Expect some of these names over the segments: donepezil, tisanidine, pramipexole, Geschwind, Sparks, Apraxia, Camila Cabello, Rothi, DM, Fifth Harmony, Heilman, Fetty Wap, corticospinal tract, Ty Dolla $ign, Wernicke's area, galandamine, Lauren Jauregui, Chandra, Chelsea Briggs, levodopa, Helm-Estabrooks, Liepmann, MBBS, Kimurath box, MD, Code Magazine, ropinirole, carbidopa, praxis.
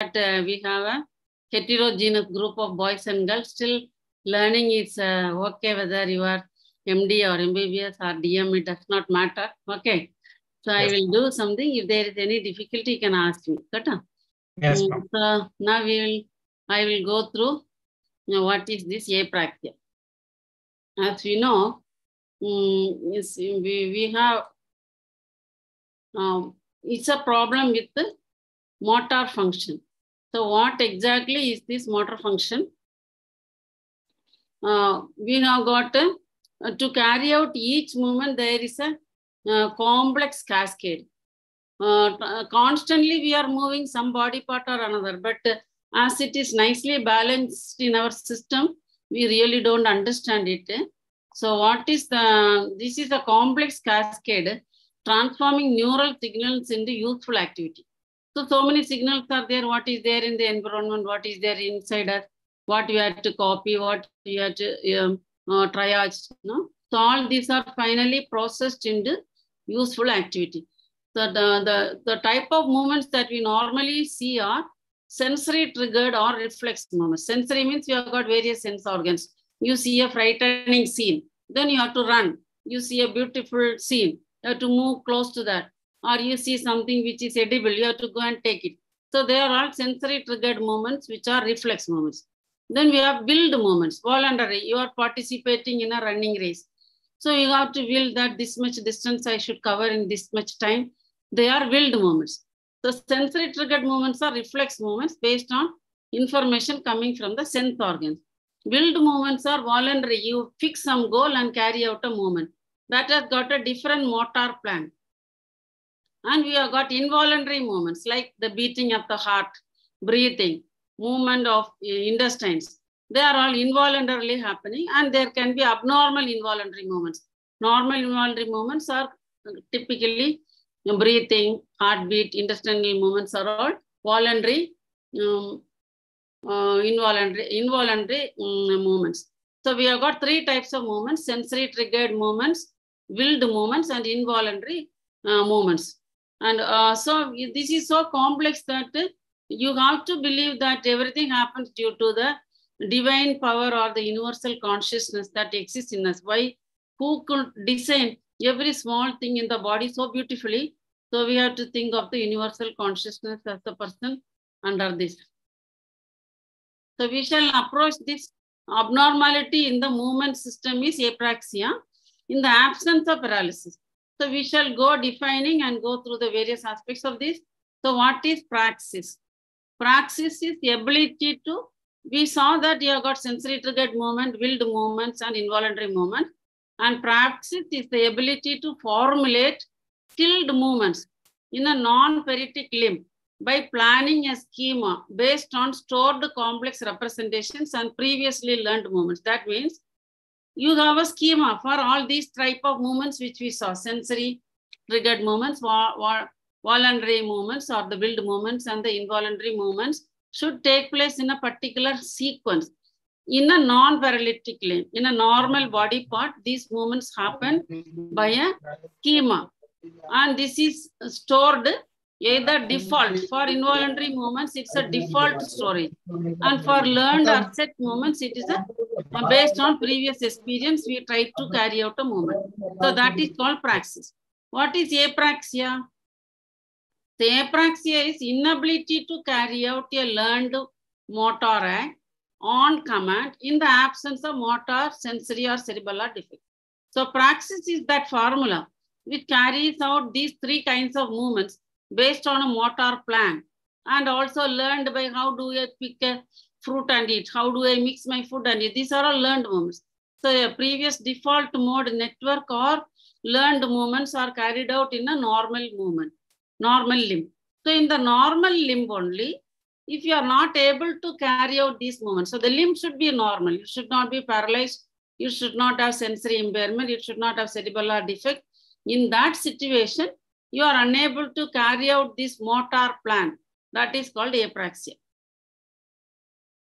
that we have a heterogeneous group of boys and girls. Still learning is okay, whether you are MD or MBBS or DM, it does not matter. Okay. So yes, I will do something. If there is any difficulty, you can ask me. Yes, so now I will go through, you know, what is this apraxia. As we know, we have, it's a problem with the motor function. So what exactly is this motor function? We now got to carry out each movement, there is a complex cascade. Constantly we are moving some body part or another, but as it is nicely balanced in our system, we really don't understand it. So what is the, this is a complex cascade transforming neural signals into useful activity. So many signals are there. What is there in the environment? What is there inside us? What you have to copy? What you have to triage? No? So all these are finally processed into useful activity. So the type of movements that we normally see are sensory triggered or reflex movements. Sensory means you have got various sense organs. You see a frightening scene, then you have to run. You see a beautiful scene, you have to move close to that. Or you see something which is edible, you have to go and take it. So they are all sensory triggered movements, which are reflex movements. Then we have willed movements, voluntary. You are participating in a running race. So you have to will that this much distance I should cover in this much time. They are willed movements. So sensory triggered movements are reflex movements based on information coming from the sense organs. Willed movements are voluntary. You fix some goal and carry out a movement. That has got a different motor plan. And we have got involuntary movements like the beating of the heart, breathing, movement of intestines. They are all involuntarily happening, and there can be abnormal involuntary movements. Normal involuntary movements are typically breathing, heartbeat, intestinal movements are all voluntary, involuntary movements. So we have got three types of movements: sensory triggered movements, willed movements, and involuntary movements. And so this is so complex that you have to believe that everything happens due to the divine power or the universal consciousness that exists in us. Why? Who could design every small thing in the body so beautifully? So we have to think of the universal consciousness as the person under this. So we shall approach this abnormality in the movement system is apraxia in the absence of paralysis. So we shall go defining and go through the various aspects of this. So what is praxis? Praxis is the ability to, we saw that you have got sensory triggered movement, willed movements, and involuntary movement. And praxis is the ability to formulate skilled movements in a non-pheretic limb by planning a schema based on stored complex representations and previously learned movements. That means you have a schema for all these type of movements which we saw: sensory triggered movements, voluntary movements or the willed movements, and the involuntary movements should take place in a particular sequence. In a non-paralytic limb, in a normal body part, these movements happen by a schema. And this is stored either default. For involuntary movements, it's a default storage. And for learned or set movements, it is a based on previous experience, we try to carry out a movement. So that is called praxis. What is apraxia? The apraxia is inability to carry out a learned motor act on command in the absence of motor, sensory, or cerebellar defect. So praxis is that formula which carries out these three kinds of movements based on a motor plan, and also learned by how do I pick a fruit and eat, how do I mix my food and eat. These are all learned movements. So a previous default mode network or learned movements are carried out in a normal movement, normal limb. So in the normal limb only, if you are not able to carry out these movements, so the limb should be normal. You should not be paralyzed. You should not have sensory impairment. You should not have cerebellar defect. In that situation, you are unable to carry out this motor plan. That is called apraxia.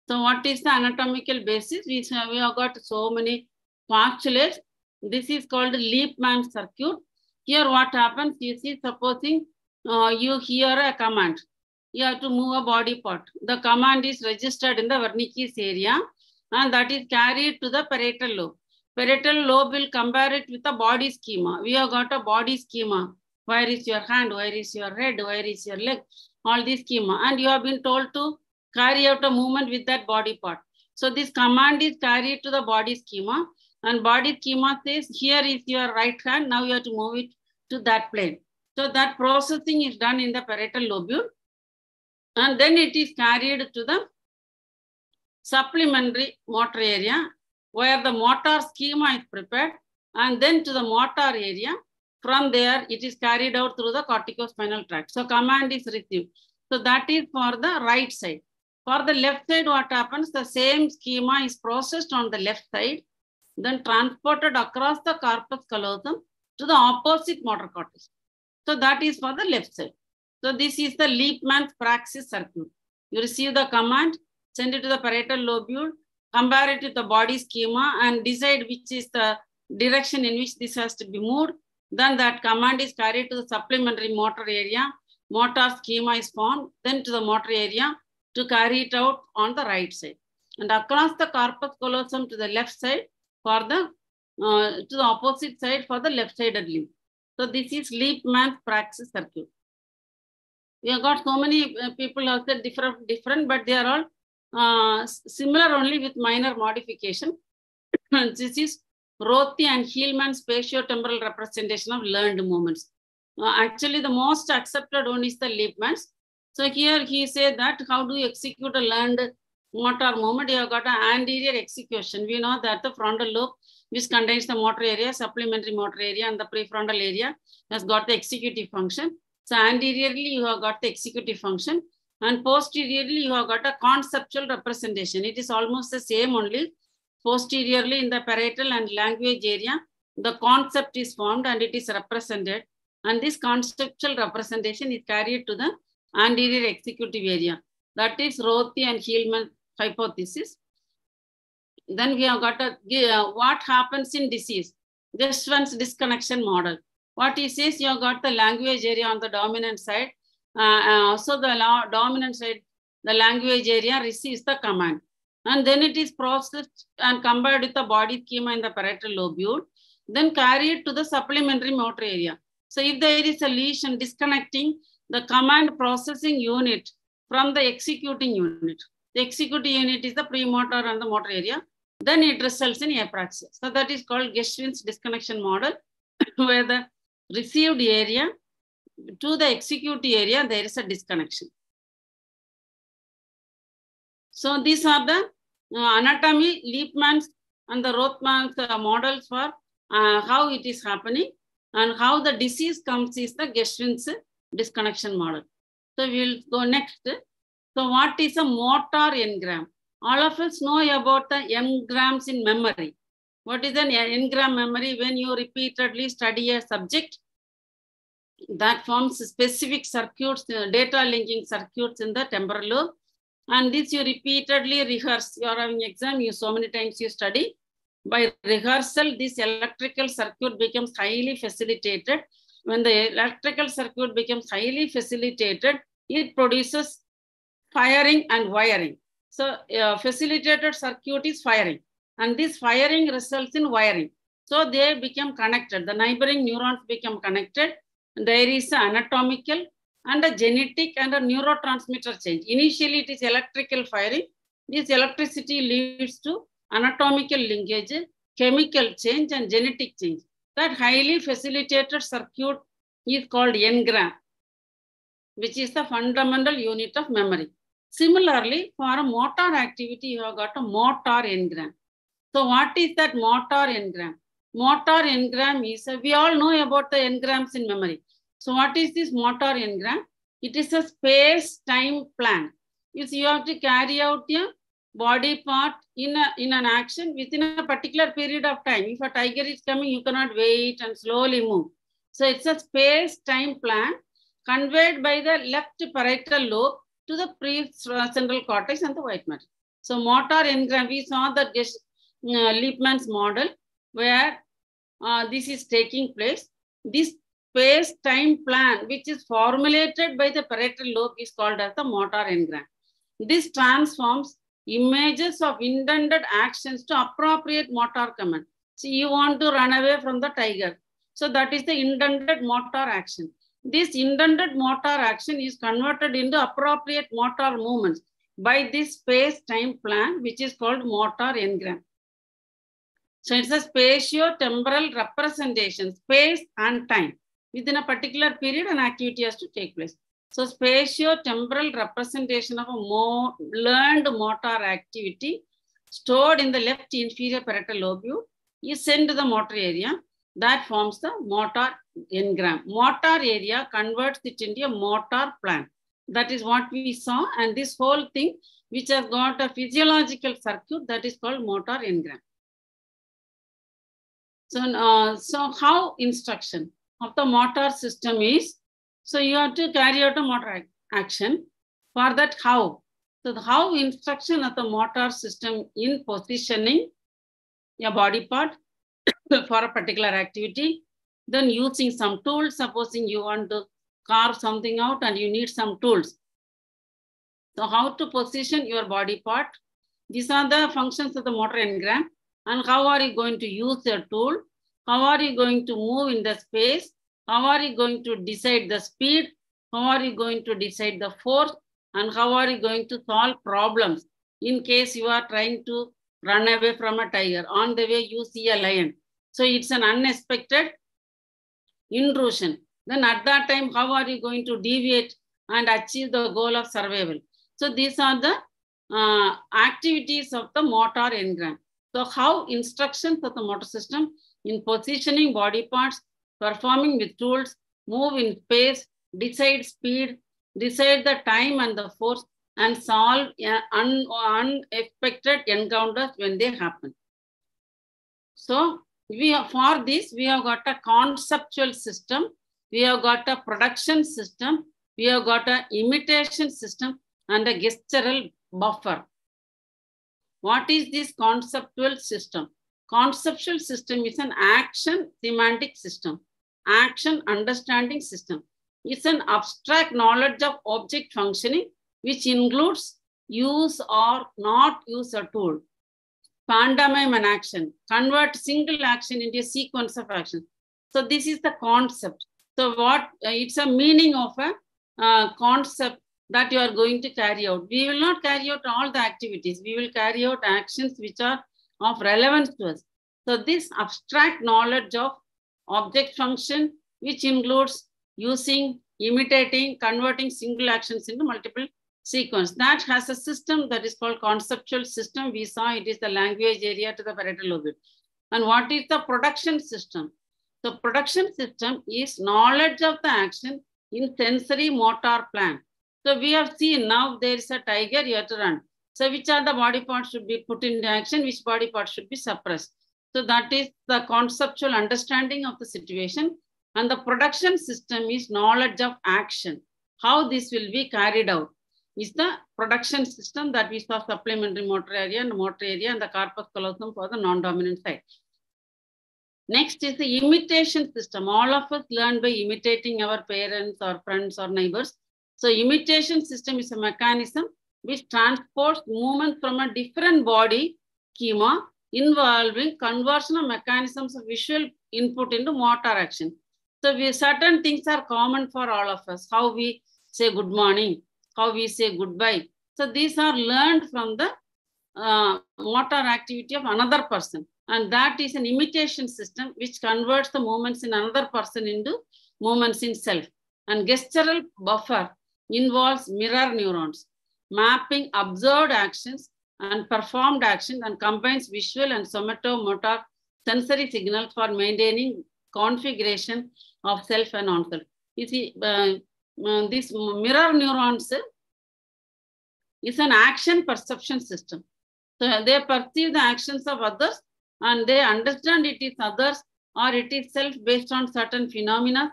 So what is the anatomical basis? We have got so many postulates. This is called Liepmann circuit. Here what happens, you see, supposing you hear a command. you have to move a body part. The command is registered in the Wernicke's area and that is carried to the parietal lobe. Parietal lobe will compare it with the body schema. We have got a body schema. Where is your hand? Where is your head? Where is your leg? All this schema. And you have been told to carry out a movement with that body part. So this command is carried to the body schema. And body schema says, here is your right hand. Now you have to move it to that plane. So that processing is done in the parietal lobule. And then it is carried to the supplementary motor area, where the motor schema is prepared, and then to the motor area. From there, it is carried out through the corticospinal tract. So command is received. So that is for the right side. For the left side, what happens? The same schema is processed on the left side, then transported across the corpus callosum to the opposite motor cortex. So that is for the left side. So this is the Liepmann's praxis circuit. You receive the command, send it to the parietal lobule, compare it with the body schema, and decide which is the direction in which this has to be moved. Then that command is carried to the supplementary motor area, motor schema is formed, then to the motor area to carry it out on the right side. And across the corpus callosum to the left side, for the, to the opposite side for the left-sided limb. So this is Liepmann's praxis circuit. We have got so many people out there different, but they are all similar only with minor modification. This is Rothi and Heilman's spatiotemporal representation of learned movements. Actually, the most accepted one is the Liepmann's. So here he said that how do you execute a learned motor movement? You have got an anterior execution. We know that the frontal lobe, which contains the motor area, supplementary motor area, and the prefrontal area, has got the executive function. So anteriorly, you have got the executive function. And posteriorly, you have got a conceptual representation. It is almost the same only. Posteriorly, in the parietal and language area, the concept is formed and it is represented. And this conceptual representation is carried to the anterior executive area. That is Rothi and Heilman hypothesis. Then we have got what happens in disease. This one's disconnection model. What he says, you have got the language area on the dominant side. So the dominant side, the language area receives the command. And then it is processed and compared with the body schema in the parietal lobule, then carried to the supplementary motor area. So if there is a lesion disconnecting the command processing unit from the executing unit, the executive unit is the premotor and the motor area, then it results in apraxia. So that is called Geschwind's disconnection model, where the received area to the executive area, there is a disconnection. So these are the anatomy, Liepmann's and the Rothman's models for how it is happening, and how the disease comes is the Geschwind's disconnection model. So we'll go next. So what is a motor engram? All of us know about the engrams in memory. What is an engram memory? When you repeatedly study a subject, that forms specific circuits, data linking circuits in the temporal lobe. And this you repeatedly rehearse. You are having exam, you so many times you study. By rehearsal, this electrical circuit becomes highly facilitated. When the electrical circuit becomes highly facilitated, it produces firing and wiring. So facilitated circuit is firing. And this firing results in wiring. So they become connected. The neighboring neurons become connected. There is an anatomical and a genetic and a neurotransmitter change. Initially, it is electrical firing. This electricity leads to anatomical linkage, chemical change, and genetic change. That highly facilitated circuit is called engram, which is the fundamental unit of memory. Similarly, for a motor activity, you have got a motor engram. So what is that motor engram? Motor engram is, we all know about the engrams in memory. So what is this motor engram? It is a space-time plan. You have to carry out a body part in an action within a particular period of time. If a tiger is coming, you cannot wait and slowly move. So it's a space-time plan conveyed by the left parietal lobe to the prefrontal cortex and the white matter. So motor engram, we saw the Liepmann's model where this is taking place. This space-time plan, which is formulated by the parietal lobe, is called as the motor engram. This transforms images of intended actions to appropriate motor command. So you want to run away from the tiger. So that is the intended motor action. This intended motor action is converted into appropriate motor movements by this space-time plan, which is called motor engram. So it's a spatio-temporal representation, space and time. Within a particular period, an activity has to take place. So spatio-temporal representation of a learned motor activity stored in the left inferior parietal lobule is sent to the motor area. That forms the motor engram. Motor area converts it into a motor plan. That is what we saw. And this whole thing, which has got a physiological circuit, that is called motor engram. So, how instruction of the motor system is, so you have to carry out a motor action. For that, how? So the how instruction of the motor system in positioning your body part for a particular activity, then using some tools. Supposing you want to carve something out and you need some tools. So how to position your body part. These are the functions of the motor engram. And how are you going to use your tool? How are you going to move in the space? How are you going to decide the speed? How are you going to decide the force? And how are you going to solve problems in case you are trying to run away from a tiger? On the way you see a lion. So it's an unexpected intrusion. Then at that time, how are you going to deviate and achieve the goal of survival? So these are the activities of the motor engram. So how instructions of the motor system in positioning body parts, performing with tools, move in space, decide speed, decide the time and the force, and solve unexpected encounters when they happen. So we have, for this, we have got a conceptual system, we have got a production system, we have got an imitation system, and a gestural buffer. What is this conceptual system? Conceptual system is an action semantic system, action understanding system. It's an abstract knowledge of object functioning, which includes use or not use a tool. Pantomime an action, convert single action into a sequence of actions. So this is the concept. So what it's a meaning of a concept that you are going to carry out. We will not carry out all the activities. We will carry out actions which are of relevance to us. So this abstract knowledge of object function, which includes using, imitating, converting single actions into multiple sequences, that has a system that is called conceptual system. We saw it is the language area to the parietal lobe. And what is the production system? The production system is knowledge of the action in sensory motor plan. So we have seen now there is a tiger, you have to run. So which are the body parts should be put into action, which body parts should be suppressed. So that is the conceptual understanding of the situation. And the production system is knowledge of action. How this will be carried out is the production system that we saw, supplementary motor area and the corpus callosum for the non-dominant side. Next is the imitation system. All of us learn by imitating our parents or friends or neighbors. So imitation system is a mechanism which transports movement from a different body schema involving conversion of mechanisms of visual input into motor action. So certain things are common for all of us. How we say good morning, how we say goodbye. So these are learned from the motor activity of another person. And that is an imitation system which converts the movements in another person into movements in self. And gestural buffer involves mirror neurons, mapping observed actions and performed actions, and combines visual and somatomotor sensory signals for maintaining configuration of self and non-self. You see, this mirror neurons is an action perception system. So they perceive the actions of others and they understand it is others or it is self based on certain phenomena.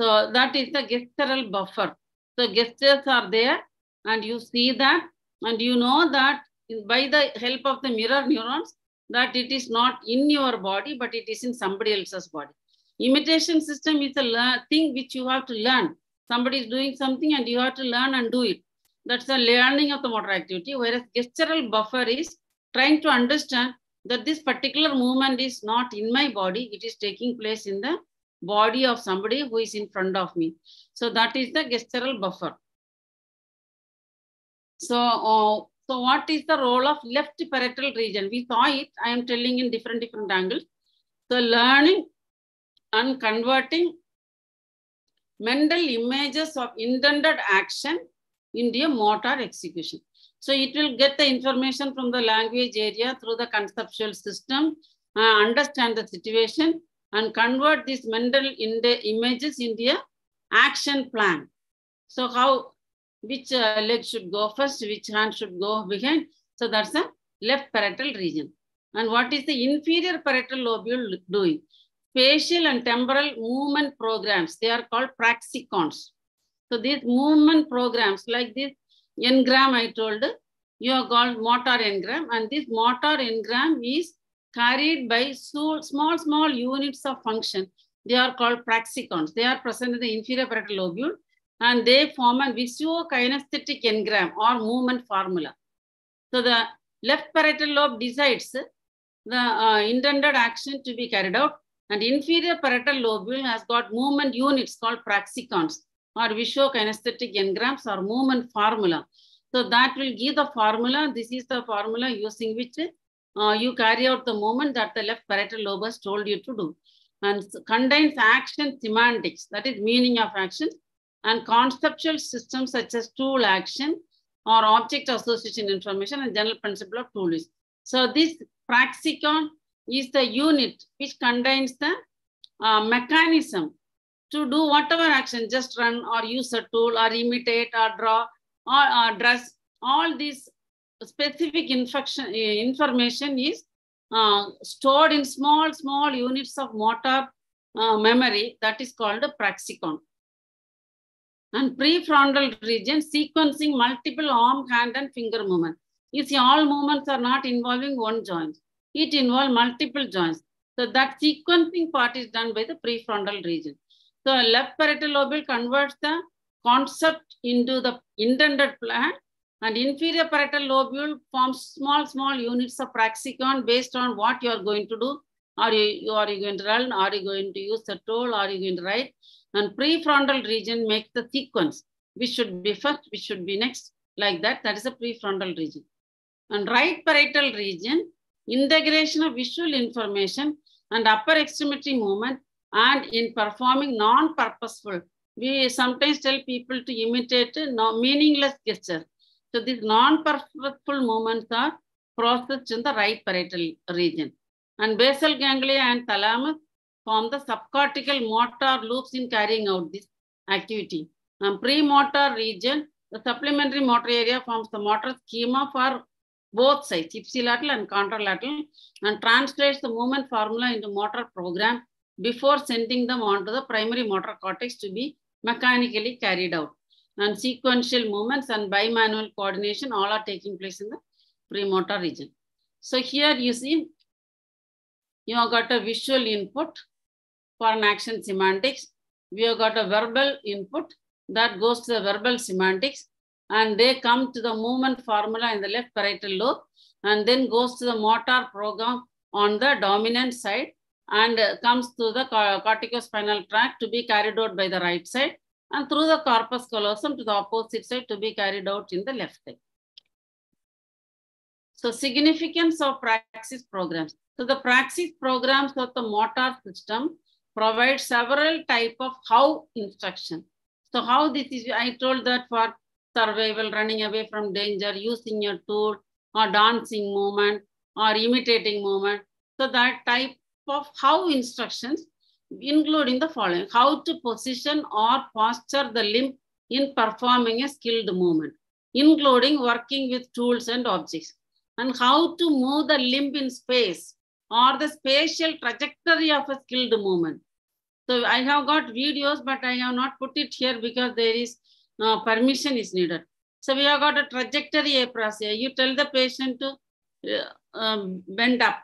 So that is the gestural buffer. So gestures are there and you see that and you know that by the help of the mirror neurons that it is not in your body but it is in somebody else's body. Imitation system is a thing which you have to learn. Somebody is doing something and you have to learn and do it. That's the learning of the motor activity. Whereas gestural buffer is trying to understand that this particular movement is not in my body. It is taking place in the body of somebody who is in front of me. So that is the gestural buffer. So, so what is the role of left parietal region? We saw it, I am telling in different angles. So learning and converting mental images of intended action into a motor execution. So it will get the information from the language area through the conceptual system, understand the situation and convert these mental images into an action plan. So how, which leg should go first, which hand should go behind. So that's the left parietal region. And what is the inferior parietal lobule doing? Spatial and temporal movement programs. They are called praxicons. So these movement programs, like this engram I told, you are called motor engram. And this motor engram is carried by small units of function. They are called praxicons. They are present in the inferior parietal lobule. And they form a visio-kinesthetic engram or movement formula. So the left parietal lobe decides the intended action to be carried out. And inferior parietal lobule has got movement units called praxicons or visio-kinesthetic engrams or movement formula. So that will give the formula. This is the formula using which you carry out the movement that the left parietal lobe has told you to do. And contains action semantics, that is meaning of action, and conceptual systems such as tool action or object association information and general principle of tool use. So this praxicon is the unit which contains the mechanism to do whatever action, just run or use a tool or imitate or draw or dress. All these specific information is stored in small units of motor memory, that is called a praxicon. And prefrontal region, sequencing multiple arm, hand and finger movement. You see, all movements are not involving one joint. It involves multiple joints. So that sequencing part is done by the prefrontal region. So left parietal lobe converts the concept into the intended plan, and inferior parietal lobule forms small units of praxicon based on what you are going to do. Are you going to run? Are you going to use the tool? Are you going to write? And prefrontal region makes the sequence. We should be first, we should be next, like that. That is the prefrontal region. And right parietal region, integration of visual information and upper extremity movement, and in performing non-purposeful. We sometimes tell people to imitate meaningless gestures. So these non-purposeful movements are processed in the right parietal region. And basal ganglia and thalamus form the subcortical motor loops in carrying out this activity. And pre-motor region, the supplementary motor area forms the motor schema for both sides, ipsilateral and contralateral, and translates the movement formula into motor program before sending them onto the primary motor cortex to be mechanically carried out. And sequential movements and bimanual coordination, all are taking place in the premotor region. So here you see, you have got a visual input for an action semantics. We have got a verbal input that goes to the verbal semantics, and they come to the movement formula in the left parietal lobe, and then goes to the motor program on the dominant side, and comes to the corticospinal tract to be carried out by the right side, and through the corpus callosum to the opposite side to be carried out in the left side. So significance of praxis programs. So the praxis programs of the motor system provide several types of how instruction. So how this is, I told that for survival, running away from danger, using your tool, or dancing movement, or imitating movement. So that type of how instructions, including the following: how to position or posture the limb in performing a skilled movement, including working with tools and objects, and how to move the limb in space or the spatial trajectory of a skilled movement. So I have got videos, but I have not put it here because there is permission is needed. So we have got a trajectory apraxia. You tell the patient to bend up.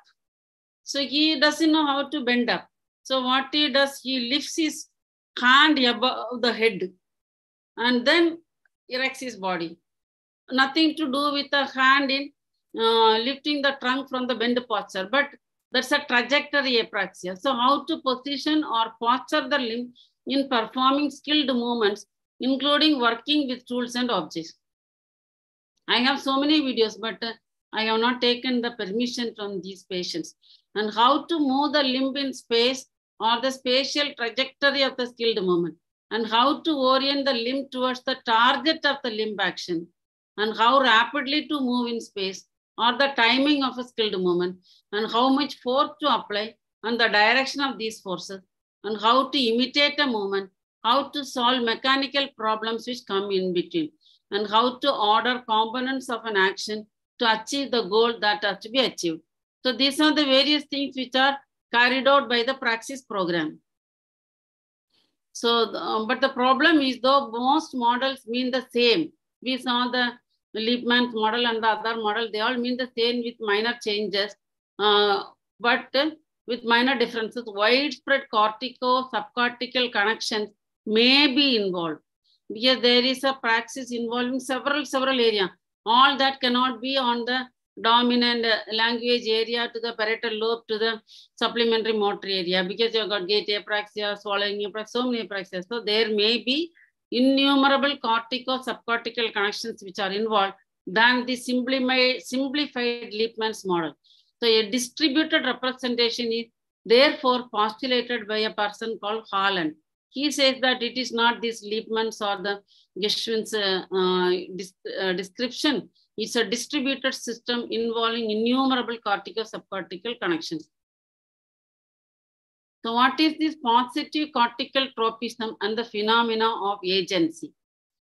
So he doesn't know how to bend up. So what he does, he lifts his hand above the head and then erects his body. Nothing to do with the hand in lifting the trunk from the bent posture, but that's a trajectory apraxia. So how to position or posture the limb in performing skilled movements, including working with tools and objects. I have so many videos, but I have not taken the permission from these patients. And how to move the limb in space or the spatial trajectory of the skilled movement. And how to orient the limb towards the target of the limb action. And how rapidly to move in space or the timing of a skilled movement. And how much force to apply and the direction of these forces. And how to imitate a movement. How to solve mechanical problems which come in between. And how to order components of an action to achieve the goal that has to be achieved. So these are the various things which are carried out by the Praxis program. So, but the problem is though most models mean the same. We saw the Liepmann's model and the other model, they all mean the same with minor changes, but with minor differences, widespread cortico-subcortical connections may be involved. Because there is a praxis involving several areas. All that cannot be on the dominant language area to the parietal lobe to the supplementary motor area, because you've got gait apraxia, swallowing apraxia, so many apraxia. So there may be innumerable cortico-subcortical connections which are involved than the simplified Liepmann's model. So a distributed representation is therefore postulated by a person called Holland. He says that it is not this Liepmann's or the Geschwind's description. It's a distributed system involving innumerable cortico-subcortical connections. So what is this positive cortical tropism and the phenomena of agency?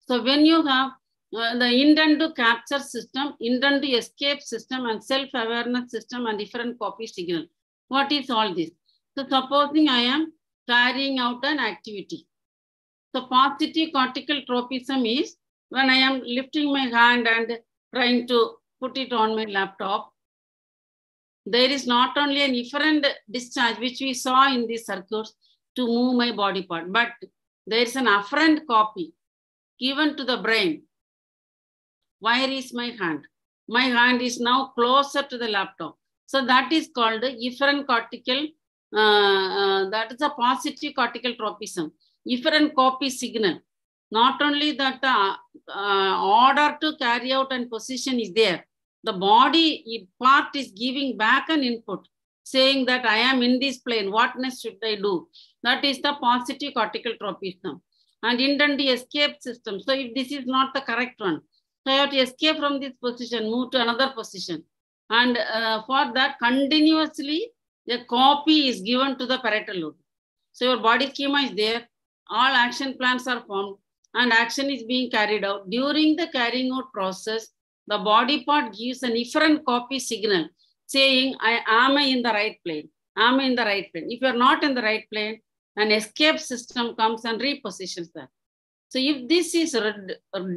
So when you have the intent to capture system, intent to escape system, and self-awareness system, and different copy signal. What is all this? So supposing I am carrying out an activity. So positive cortical tropism is when I am lifting my hand and trying to put it on my laptop. There is not only an efferent discharge, which we saw in these circuits to move my body part, but there is an afferent copy given to the brain. Where is my hand? My hand is now closer to the laptop. So that is called efferent cortical, that is a positive cortical tropism. Efferent copy signal. Not only that the order to carry out and position is there, the body part is giving back an input, saying that I am in this plane, what next should I do? That is the positive cortical tropism. And intent to escape system. So if this is not the correct one, so I have to escape from this position, move to another position. And for that, continuously, a copy is given to the parietal lobe. So your body schema is there, all action plans are formed, and action is being carried out. During the carrying out process, the body part gives an efferent copy signal saying, am I in the right plane? Am I in the right plane? If you are not in the right plane, an escape system comes and repositions that. So if this is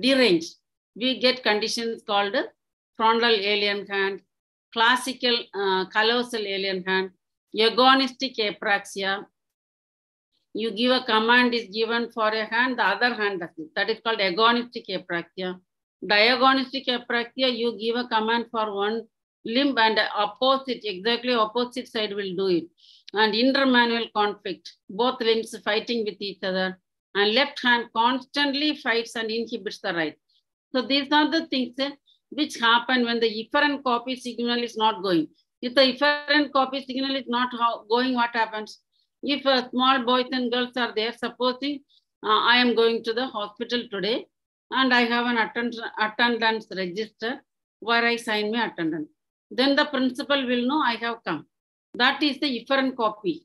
deranged, we get conditions called frontal alien hand, classical callosal alien hand, agonistic apraxia. You give a command is given for a hand, the other hand does it. That is called agonistic apraxia. Diagonistic apraxia, you give a command for one limb and opposite, exactly opposite side will do it. And intermanual conflict, both limbs fighting with each other. And left hand constantly fights and inhibits the right. So these are the things which happen when the efferent copy signal is not going. If the efferent copy signal is not going, what happens? If small boys and girls are there, supposing I am going to the hospital today and I have an attendance register where I sign my attendance. Then the principal will know I have come. That is the efferent copy.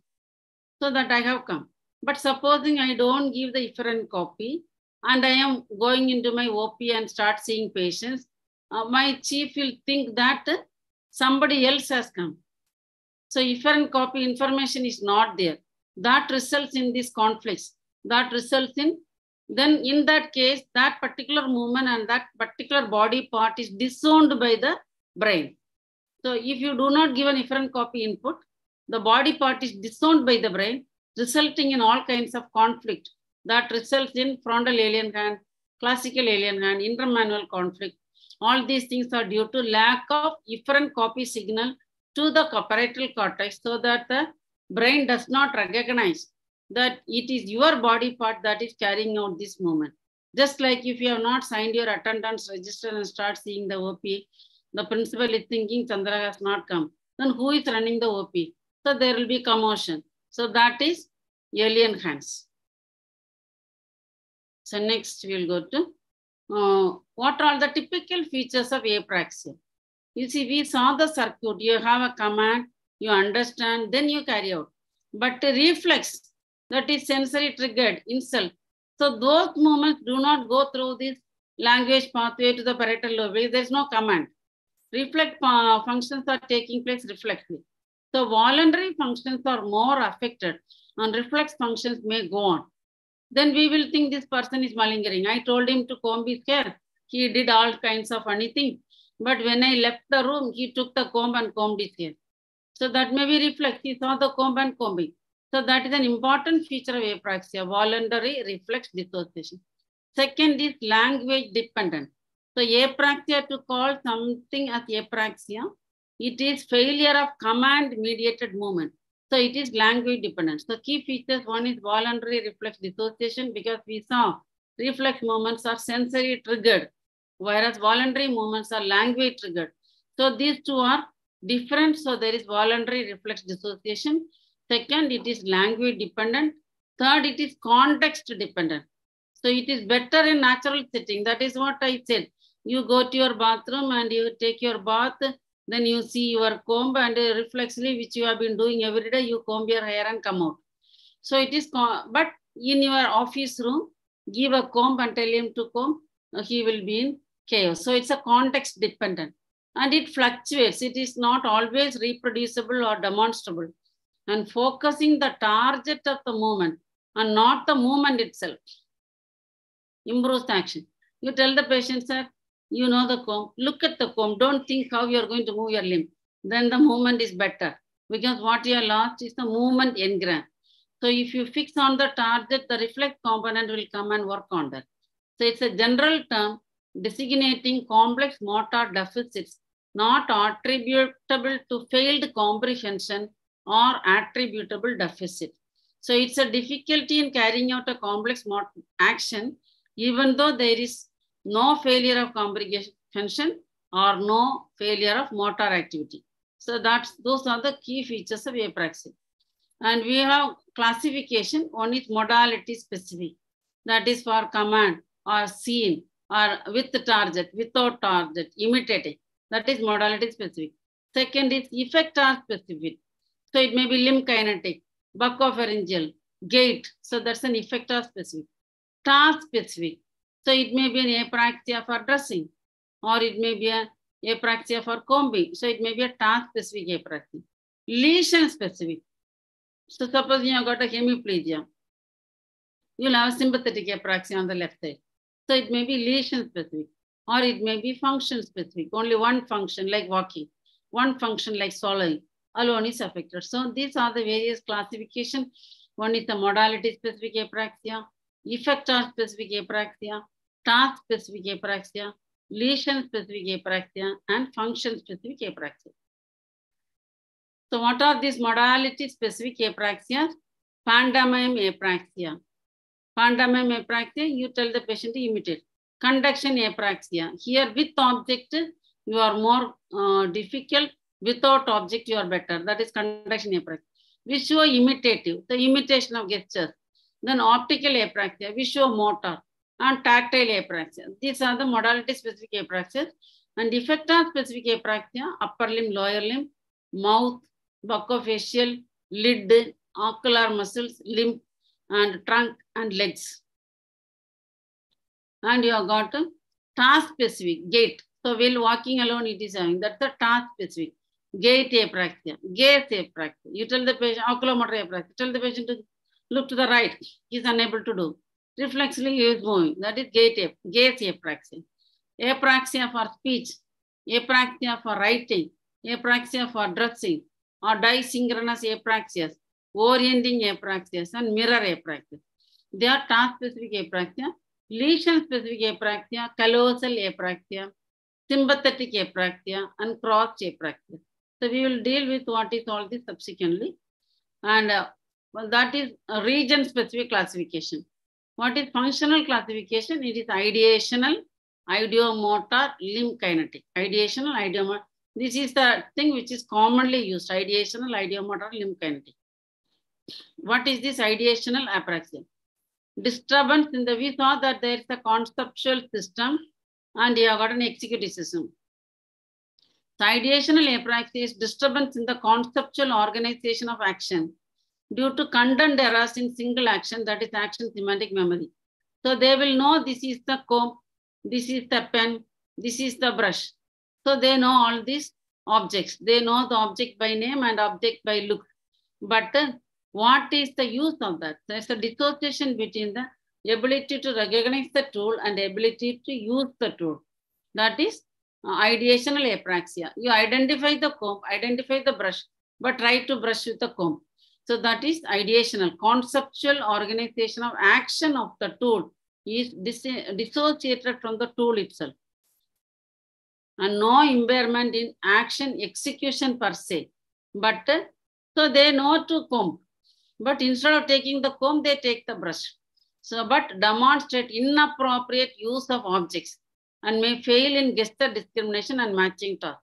So that I have come. But supposing I don't give the efferent copy and I am going into my OP and start seeing patients, my chief will think that somebody else has come. So efferent copy information is not there. That results in these conflicts. That results in, then in that case, that particular movement and that particular body part is disowned by the brain. So if you do not give an efferent copy input, the body part is disowned by the brain, resulting in all kinds of conflict that results in frontal alien gland, classical alien gland, intermanual conflict. All these things are due to lack of efferent copy signal to the parietal cortex, so that the brain does not recognize that it is your body part that is carrying out this movement. Just like if you have not signed your attendance register and start seeing the OP, the principal is thinking Chandra has not come. Then who is running the OP? So there will be commotion. So that is alien hands. So next we'll go to what are the typical features of apraxia? You see, we saw the circuit. You have a command, you understand, then you carry out. But the reflex that is sensory triggered itself. So those movements do not go through this language pathway to the parietal lobe. There is no command. Reflex functions are taking place reflexively. So voluntary functions are more affected and reflex functions may go on. Then we will think this person is malingering. I told him to comb his hair. He did all kinds of funny things. But when I left the room, he took the comb and combed his hair. So that may be reflex. He saw the comb and combing. So that is an important feature of apraxia, voluntary reflex dissociation. Second is language dependent. So apraxia, to call something as apraxia, it is failure of command mediated movement. So it is language dependent. So key features, one is voluntary reflex dissociation, because we saw reflex movements are sensory triggered, whereas voluntary movements are language triggered. So these two are different. So there is voluntary reflex dissociation. Second, it is language dependent. Third, it is context dependent. So it is better in natural setting. That is what I said. You go to your bathroom and you take your bath. Then you see your comb and reflexively, which you have been doing every day, you comb your hair and come out. So it is, but in your office room, give a comb and tell him to comb. He will be in chaos. So it's a context dependent. And it fluctuates. It is not always reproducible or demonstrable. And focusing the target of the movement and not the movement itself improves action. You tell the patient, sir, you know the comb, look at the comb, don't think how you are going to move your limb. Then the movement is better, because what you are lost is the movement engram. So if you fix on the target, the reflex component will come and work on that. So it's a general term designating complex motor deficits not attributable to failed comprehension or attributable deficit. So it's a difficulty in carrying out a complex action, even though there is no failure of comprehension or no failure of motor activity. So those are the key features of apraxia. And we have classification. One is modality specific. That is for command or scene or with the target, without target, imitating. That is modality specific. Second is effect or specific. So it may be limb kinetic, buccopharyngeal, gait. So that's an effector specific. Task specific. So it may be an apraxia for dressing, or it may be an apraxia for combing. So it may be a task specific apraxia. Lesion specific. So suppose you have got a hemiplegia. You'll have a sympathetic apraxia on the left side. So it may be lesion specific, or it may be function specific. Only one function, like walking, one function like swallowing alone is affected. So these are the various classification. One is the modality specific apraxia, effector specific apraxia, task specific apraxia, lesion specific apraxia, and function specific apraxia. So what are these modality specific apraxia? Pantomime apraxia. Pantomime apraxia, you tell the patient to imitate. Conduction apraxia. Here with object, you are more difficult. Without object, you are better. That is conduction apraxia. Visual imitative, the imitation of gestures. Then optical apraxia, visual motor, and tactile apraxia. These are the modality specific apraxia. And effector specific apraxia, upper limb, lower limb, mouth, buccofacial, lid, ocular muscles, limb, and trunk, and legs. And you have got a task specific, gait. So while walking alone, it is having. That's the task specific. Gait apraxia, gaze apraxia. You tell the patient, oculomotor apraxia, tell the patient to look to the right. He is unable to do. Reflexively, he is moving. That is gaze apraxia. Apraxia for speech, apraxia for writing, apraxia for dressing, or disynchronous apraxias, orienting apraxias, and mirror apraxia. They are task-specific apraxia, lesion-specific apraxia, callosal apraxia, sympathetic apraxia, and crossed apraxia. So we will deal with what is all this subsequently. And well, that is a region-specific classification. What is functional classification? It is ideational, ideomotor, limb kinetic. Ideational, ideomotor. This is the thing which is commonly used. Ideational, ideomotor, limb kinetic. What is this ideational apraxia? Disturbance in the, we saw that there is a conceptual system and you have got an executive system. So ideational apraxia is disturbance in the conceptual organization of action due to content errors in single action, that is action semantic memory. So they will know this is the comb, this is the pen, this is the brush. So they know all these objects. They know the object by name and object by look. But what is the use of that? There's a dissociation between the ability to recognize the tool and the ability to use the tool. That is ideational apraxia. You identify the comb, identify the brush, but try to brush with the comb. So that is ideational. Conceptual organization of action of the tool is dissociated from the tool itself. And no impairment in action execution per se. But so they know to comb. But instead of taking the comb, they take the brush. So, but demonstrate inappropriate use of objects and may fail in gesture discrimination and matching task.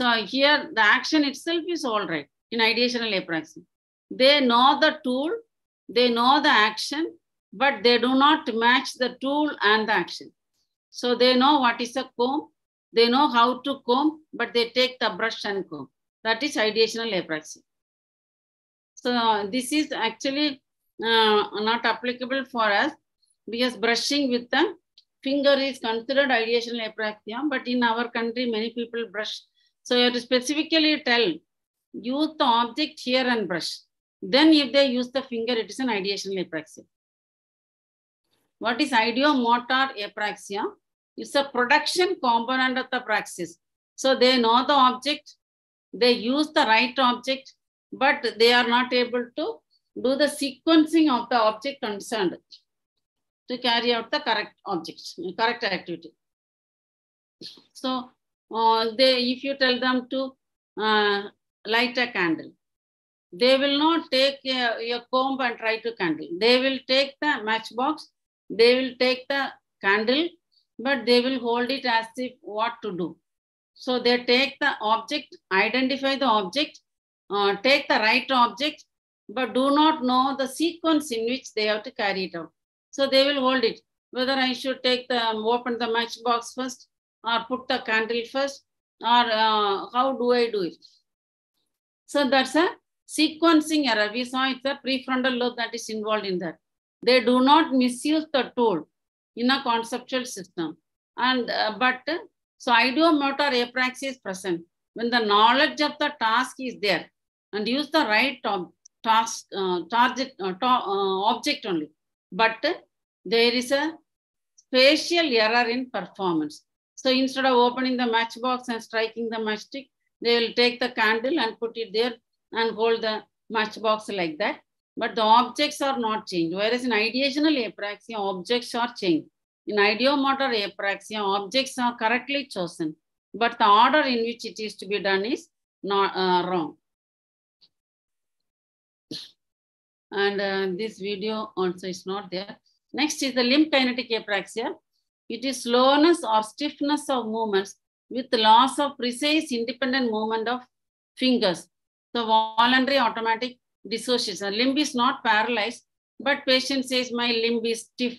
So here the action itself is all right in ideational apraxia. They know the tool, they know the action, but they do not match the tool and the action. So they know what is a comb, they know how to comb, but they take the brush and comb. That is ideational apraxia. So this is actually not applicable for us because brushing with the finger is considered ideational apraxia, but in our country, many people brush. So you have to specifically tell, use the object here and brush. Then if they use the finger, it is an ideational apraxia. What is ideomotor apraxia? It's a production component of the praxis. So they know the object, they use the right object, but they are not able to do the sequencing of the object concerned to carry out the correct objects, correct activity. So if you tell them to light a candle, they will not take your comb and try to candle. They will take the matchbox, they will take the candle, but they will hold it as if what to do. So they take the object, identify the object, take the right object, but do not know the sequence in which they have to carry it out. So they will hold it. Whether I should take the, open the matchbox first, or put the candle first, or how do I do it? So that's a sequencing error. We saw it's a prefrontal lobe that is involved in that. They do not misuse the tool in a conceptual system. And so ideomotor apraxia is present when the knowledge of the task is there and use the right object only. But there is a spatial error in performance. So instead of opening the matchbox and striking the matchstick, they will take the candle and put it there and hold the matchbox like that. But the objects are not changed. Whereas in ideational apraxia, objects are changed. In ideomotor apraxia, objects are correctly chosen, but the order in which it is to be done is not wrong. And this video also is not there. Next is the limb kinetic apraxia. It is slowness or stiffness of movements with loss of precise independent movement of fingers. So voluntary automatic dissociation. Limb is not paralyzed, but patient says my limb is stiff.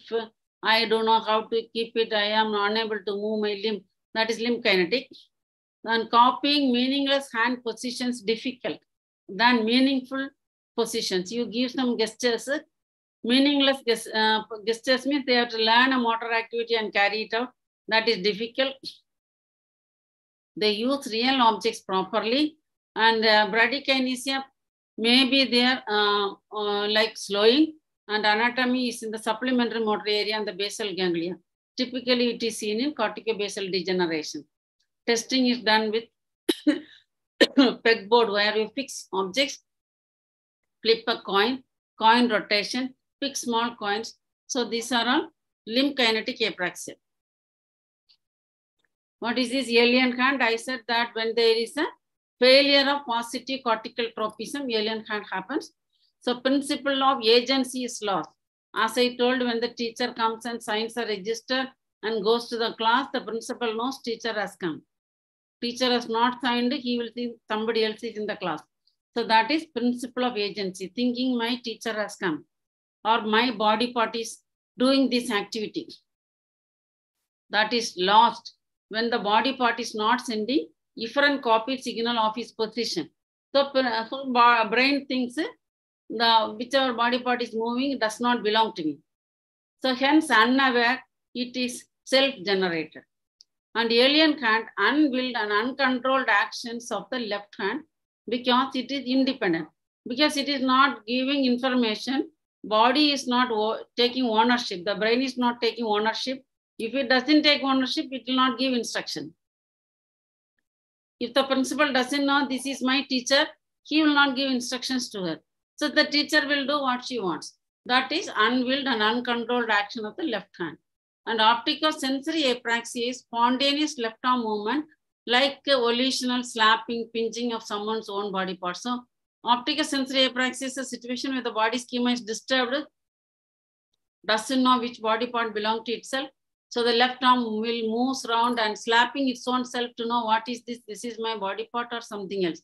I don't know how to keep it. I am unable to move my limb. That is limb kinetic. And copying meaningless hand positions difficult than meaningful positions. You give some gestures, meaningless gestures means they have to learn a motor activity and carry it out. That is difficult. They use real objects properly, and bradykinesia may be there like slowing, and anatomy is in the supplementary motor area and the basal ganglia. Typically, it is seen in corticobasal degeneration. Testing is done with pegboard where you fix objects, flip a coin, coin rotation, pick small coins. So these are all limb kinetic apraxia. What is this alien hand? I said that when there is a failure of positive cortical tropism, alien hand happens. So principle of agency is lost. As I told, when the teacher comes and signs a register and goes to the class, the principal knows teacher has come. Teacher has not signed, he will think somebody else is in the class. So that is principle of agency, thinking my teacher has come or my body part is doing this activity. That is lost when the body part is not sending efferent copied signal of his position. So brain thinks whichever body part is moving does not belong to me. So hence unaware, it is self-generated. And alien hand, unwilled and uncontrolled actions of the left hand, because it is independent, because it is not giving information, body is not taking ownership, the brain is not taking ownership. If it doesn't take ownership, it will not give instruction. If the principal doesn't know this is my teacher, he will not give instructions to her. So the teacher will do what she wants. That is unwilled and uncontrolled action of the left hand. And optico-sensory apraxia is spontaneous left arm movement, like a volitional slapping, pinching of someone's own body part. So optico-sensory apraxia is a situation where the body schema is disturbed, doesn't know which body part belongs to itself. So the left arm will move around and slapping its own self to know what is this, this is my body part or something else.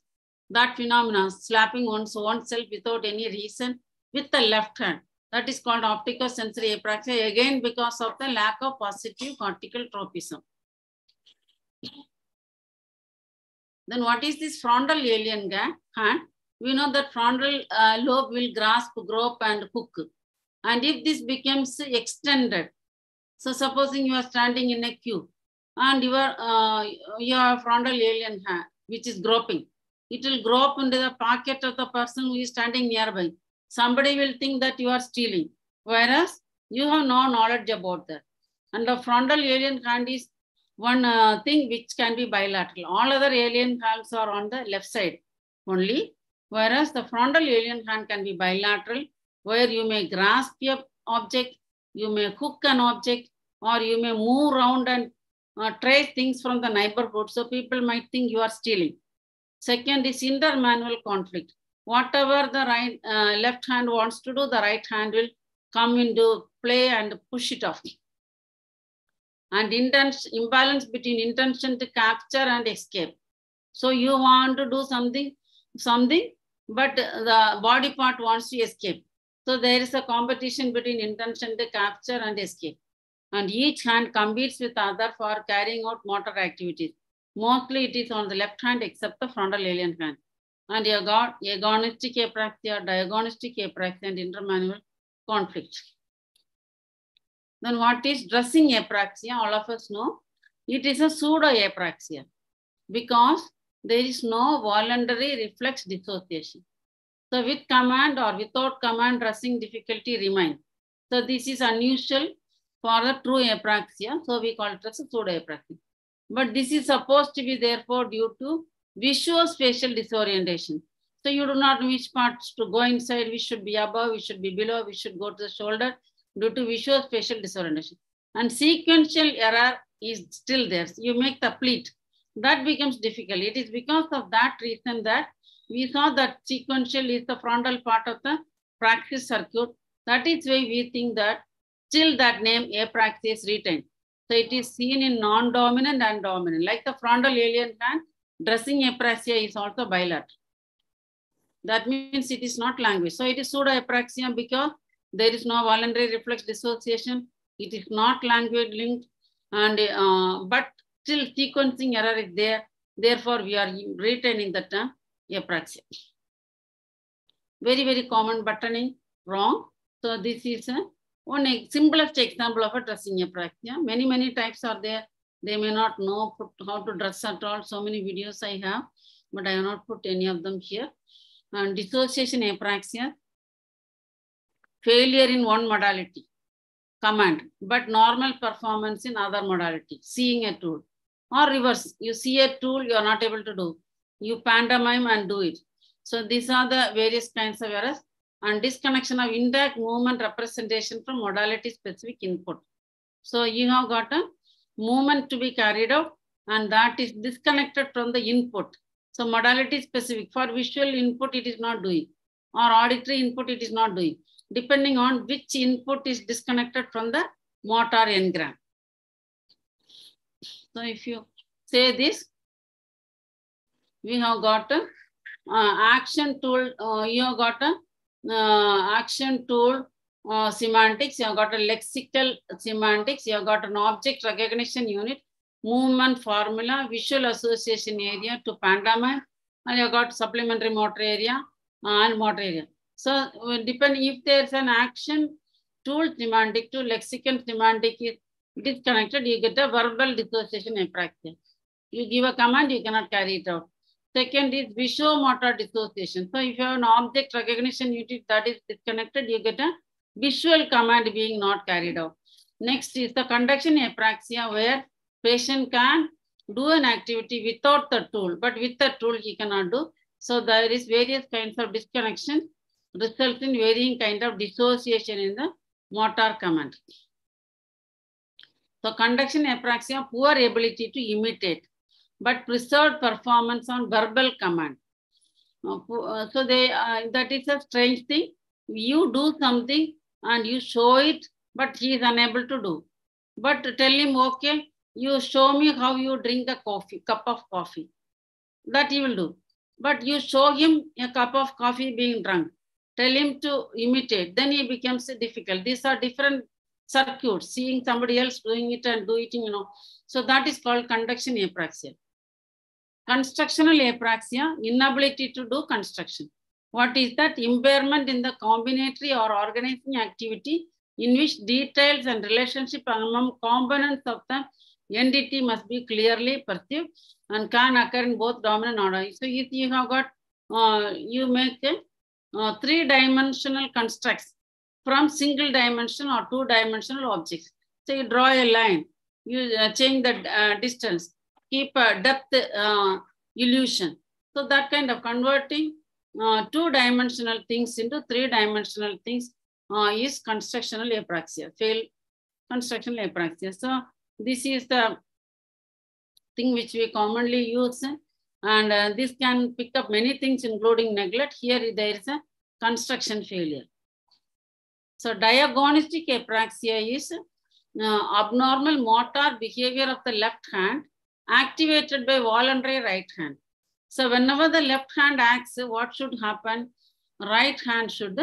That phenomena, slapping one's own self without any reason with the left hand. That is called optico-sensory apraxia, again because of the lack of positive cortical tropism. Then what is this frontal alien hand? We know that frontal lobe will grasp, grope and hook. And if this becomes extended, so supposing you are standing in a queue and your frontal alien hand, which is groping, it will grope into the pocket of the person who is standing nearby. Somebody will think that you are stealing, whereas you have no knowledge about that. And the frontal alien hand is one thing which can be bilateral. All other alien hands are on the left side only, whereas the frontal alien hand can be bilateral, where you may grasp your object, you may hook an object, or you may move around and trace things from the neighborhood. So people might think you are stealing. Second is intermanual conflict. Whatever the left hand wants to do, the right hand will come into play and push it off. And imbalance between intention to capture and escape. So you want to do something, but the body part wants to escape. So there is a competition between intention to capture and escape. And each hand competes with other for carrying out motor activities. Mostly it is on the left hand except the frontal alien hand. And you got agonistic apraxia, diagonistic apraxia and intermanual conflict. Then what is dressing apraxia? All of us know. It is a pseudo apraxia because there is no voluntary reflex dissociation. So with command or without command, dressing difficulty remains. So this is unusual for the true apraxia. So we call it as a pseudo apraxia. But this is supposed to be therefore due to visual spatial disorientation. So you do not know which parts to go inside, which should be above, which should be below, which should go to the shoulder, due to visual spatial disorientation. And sequential error is still there. So you make the pleat. That becomes difficult. It is because of that reason that we saw that sequential is the frontal part of the practice circuit. That is why we think that still that name apraxia is retained. So it is seen in non-dominant and dominant. Like the frontal alien hand, dressing apraxia is also bilateral. That means it is not language. So it is pseudo apraxia because there is no voluntary reflex dissociation. It is not language linked, and but still sequencing error is there. Therefore, we are retaining the term apraxia. Very, very common buttoning wrong. So this is one simplest example of a dressing apraxia. Many, many types are there. They may not know how to dress at all. So many videos I have, but I have not put any of them here. And dissociation apraxia, failure in one modality, command, but normal performance in other modality, seeing a tool. Or reverse, you see a tool, you are not able to do. you pantomime and do it. So these are the various kinds of errors and disconnection of indirect movement representation from modality specific input. So you have got a movement to be carried out and that is disconnected from the input. So modality specific, for visual input it is not doing, or auditory input it is not doing, depending on which input is disconnected from the motor engram. So if you say this, we have got a action tool, you have got a action tool semantics, you have got a lexical semantics, you have got an object recognition unit, movement formula, visual association area to pantomime, and you have got supplementary motor area and motor area. So depending if there is an action tool semantic to lexical semantic is disconnected, you get a verbal dissociation apraxia. You give a command, you cannot carry it out. Second is visuomotor dissociation. So if you have an object recognition unit that is disconnected, you get a visual command being not carried out. Next is the conduction apraxia, where patient can do an activity without the tool, but with the tool he cannot do. So there is various kinds of disconnection results in varying kind of dissociation in the motor command. So conduction apraxia, poor ability to imitate, but preserved performance on verbal command. So they, that is a strange thing. You do something and you show it, but he is unable to do. But tell him, okay, you show me how you drink a coffee, cup of coffee. That he will do. But you show him a cup of coffee being drunk. Tell him to imitate. Then it becomes difficult. These are different circuits, seeing somebody else doing it and do it, you know. So that is called conduction apraxia. Constructional apraxia, inability to do construction. What is that? Impairment in the combinatory or organizing activity in which details and relationship among components of the entity must be clearly perceived and can occur in both dominant and ordinary. So if you have got, you make a three-dimensional constructs from single dimension or two-dimensional objects. So you draw a line, you change the distance, keep a depth illusion. So that kind of converting two-dimensional things into three-dimensional things is constructional apraxia, failed constructional apraxia. So this is the thing which we commonly use, and this can pick up many things including neglect. Here there is a construction failure. So diagonistic apraxia is abnormal motor behavior of the left hand activated by voluntary right hand. So whenever the left hand acts, what should happen? Right hand should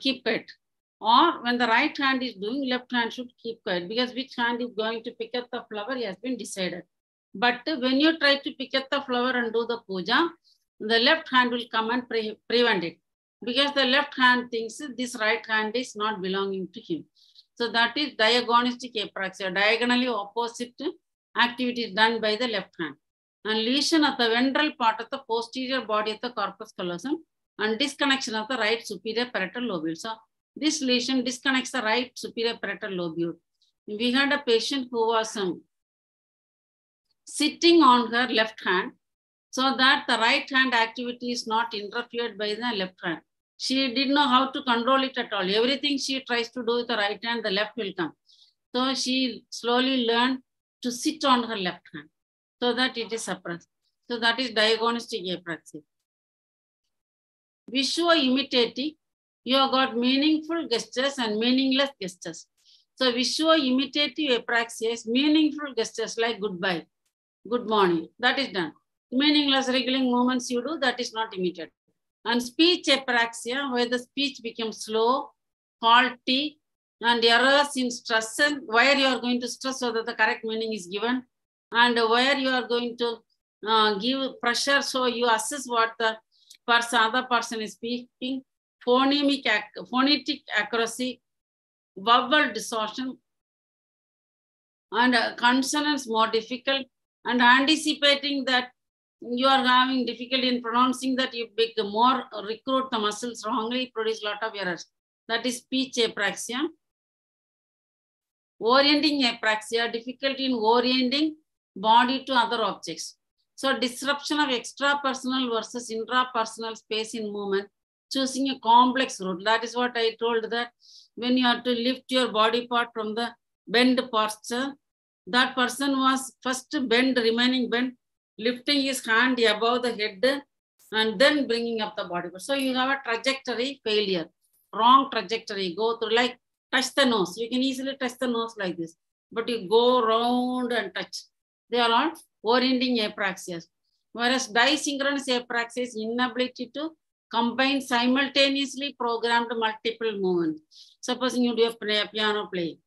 keep it. Or when the right hand is doing, left hand should keep quiet, because which hand is going to pick up the flower has been decided. But when you try to pick up the flower and do the puja, the left hand will come and prevent it, because the left hand thinks this right hand is not belonging to him. So that is diagonistic apraxia, diagonally opposite activities done by the left hand. And lesion of the ventral part of the posterior body of the corpus callosum and disconnection of the right superior parietal lobule. So this lesion disconnects the right superior parietal lobule. We had a patient who was sitting on her left hand so that the right hand activity is not interfered by the left hand. She didn't know how to control it at all. Everything she tries to do with the right hand, the left will come. So she slowly learned to sit on her left hand so that it is suppressed. So that is diagonistic apraxia. Visuo-imitating, you have got meaningful gestures and meaningless gestures. So visuo-imitative apraxia is meaningful gestures like goodbye, good morning, that is done. Meaningless wriggling movements you do, that is not imitated. And speech apraxia, where the speech becomes slow, faulty, and errors in stress, and where you are going to stress so that the correct meaning is given, and where you are going to give pressure so you assess what the other person is speaking. Phonetic accuracy, verbal distortion, and consonants more difficult, and anticipating that you are having difficulty in pronouncing that, you make more recruit the muscles wrongly, produce a lot of errors. That is speech apraxia. Orienting apraxia, difficulty in orienting body to other objects. So disruption of extrapersonal versus intrapersonal space in movement, choosing a complex route. That is what I told, that when you have to lift your body part from the bend posture, that person was first bend, remaining bend, lifting his hand above the head and then bringing up the body part. So you have a trajectory failure, wrong trajectory, go through, like touch the nose. You can easily touch the nose like this, but you go round and touch. They are all orienting apraxias. Whereas disynchronous apraxia is inability to combine simultaneously programmed multiple movements. Supposing you do a piano play.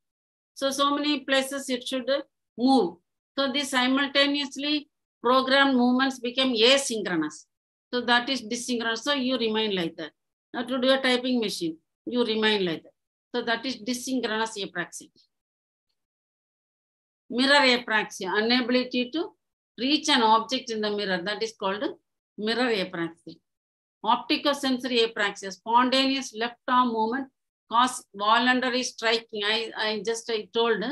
So many places it should move. So the simultaneously programmed movements become asynchronous. So that is dissynchronous. So you remain like that. Now to do a typing machine, you remain like that. So that is dissynchronous apraxia. Mirror apraxia, inability to reach an object in the mirror. That is called mirror apraxia. Opticosensory apraxia, spontaneous left arm movement cause voluntary striking. I told